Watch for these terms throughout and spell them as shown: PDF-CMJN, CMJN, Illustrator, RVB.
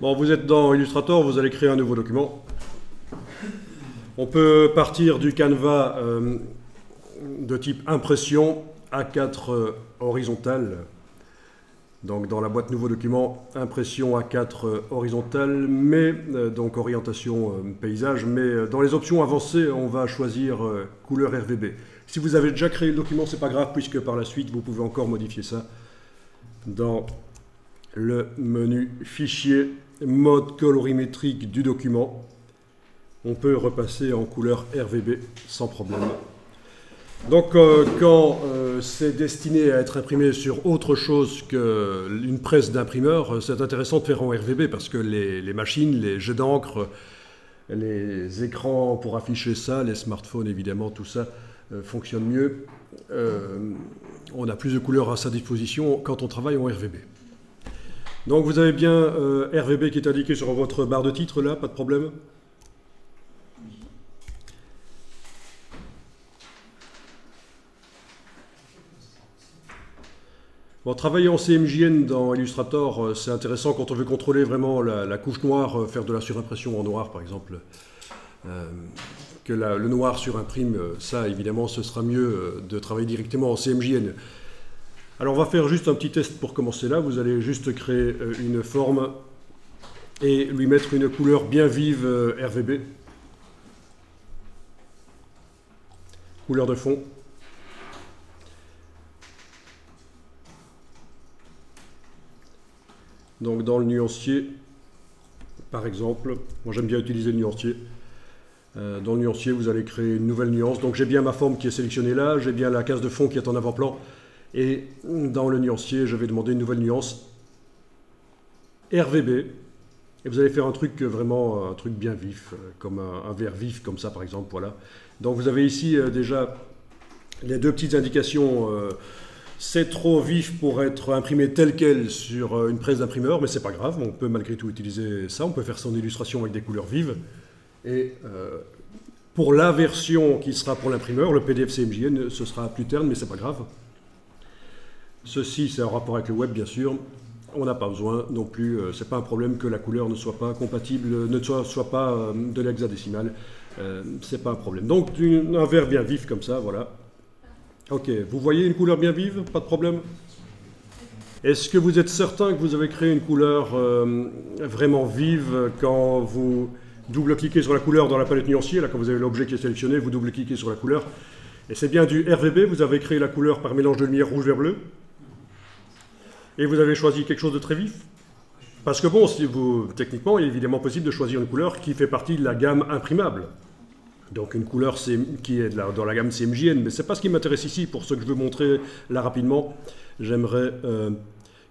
Bon, vous êtes dans Illustrator, vous allez créer un nouveau document. On peut partir du canevas de type impression A4 horizontale. Donc dans la boîte nouveau document, impression A4 horizontale, mais donc orientation paysage, mais dans les options avancées, on va choisir couleur RVB. Si vous avez déjà créé le document, c'est pas grave, puisque par la suite, vous pouvez encore modifier ça dans le menu Fichier, mode colorimétrique du document. On peut repasser en couleur RVB sans problème. Donc quand c'est destiné à être imprimé sur autre chose qu'une presse d'imprimeur, c'est intéressant de faire en RVB parce que les machines, les jets d'encre, les écrans pour afficher ça, les smartphones évidemment, tout ça fonctionne mieux. On a plus de couleurs à sa disposition quand on travaille en RVB. Donc vous avez bien RVB qui est indiqué sur votre barre de titre là, pas de problème ? Bon, travailler en CMJN dans Illustrator, c'est intéressant quand on veut contrôler vraiment la couche noire, faire de la surimpression en noir par exemple, que le noir surimprime, ça évidemment ce sera mieux de travailler directement en CMJN. Alors on va faire juste un petit test pour commencer là, vous allez juste créer une forme et lui mettre une couleur bien vive RVB, couleur de fond. Donc dans le nuancier, par exemple, moi j'aime bien utiliser le nuancier. Dans le nuancier, vous allez créer une nouvelle nuance. Donc j'ai bien ma forme qui est sélectionnée là, j'ai bien la case de fond qui est en avant-plan. Et dans le nuancier, je vais demander une nouvelle nuance. RVB. Et vous allez faire un truc vraiment, un truc bien vif, comme un vert vif, comme ça par exemple, voilà. Donc vous avez ici déjà les deux petites indications... C'est trop vif pour être imprimé tel quel sur une presse d'imprimeur, mais c'est pas grave, on peut malgré tout utiliser ça, on peut faire son illustration avec des couleurs vives. Et pour la version qui sera pour l'imprimeur, le PDF-CMJN, ce sera plus terne, mais c'est pas grave. Ceci, c'est en rapport avec le web, bien sûr. On n'a pas besoin non plus, c'est pas un problème que la couleur ne soit pas compatible, ne soit pas de l'hexadécimal, c'est pas un problème. Donc un vert bien vif comme ça, voilà. Ok, vous voyez une couleur bien vive, pas de problème? Est-ce que vous êtes certain que vous avez créé une couleur vraiment vive quand vous double-cliquez sur la couleur dans la palette nuancier, là, quand vous avez l'objet qui est sélectionné, vous double-cliquez sur la couleur, et c'est bien du RVB, vous avez créé la couleur par mélange de lumière rouge vers bleu, et vous avez choisi quelque chose de très vif? Parce que bon, si vous, techniquement, il est évidemment possible de choisir une couleur qui fait partie de la gamme imprimable. Donc une couleur qui est dans la gamme CMJN, mais ce n'est pas ce qui m'intéresse ici. Pour ce que je veux montrer là rapidement, j'aimerais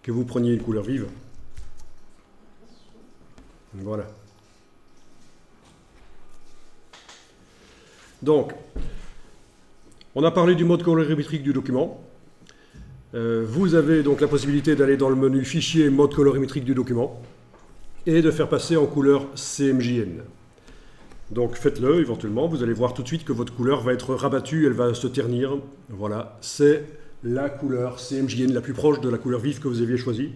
que vous preniez une couleur vive. Voilà. Donc, on a parlé du mode colorimétrique du document. Vous avez donc la possibilité d'aller dans le menu Fichier, mode colorimétrique du document, et de faire passer en couleur CMJN. Donc faites-le éventuellement, vous allez voir tout de suite que votre couleur va être rabattue, elle va se ternir. Voilà, c'est la couleur CMJN la plus proche de la couleur vive que vous aviez choisie.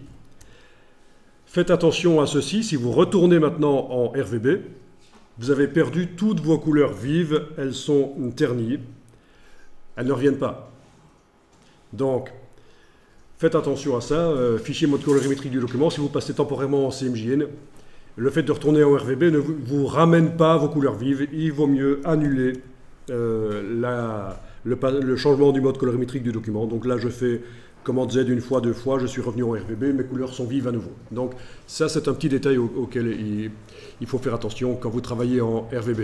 Faites attention à ceci, si vous retournez maintenant en RVB, vous avez perdu toutes vos couleurs vives, elles sont ternies, elles ne reviennent pas. Donc, faites attention à ça, fichier mode colorimétrique du document, si vous passez temporairement en CMJN, le fait de retourner en RVB ne vous ramène pas vos couleurs vives. Il vaut mieux annuler le changement du mode colorimétrique du document. Donc là, je fais commande Z une fois, deux fois, je suis revenu en RVB, mes couleurs sont vives à nouveau. Donc ça, c'est un petit détail auquel il faut faire attention quand vous travaillez en RVB.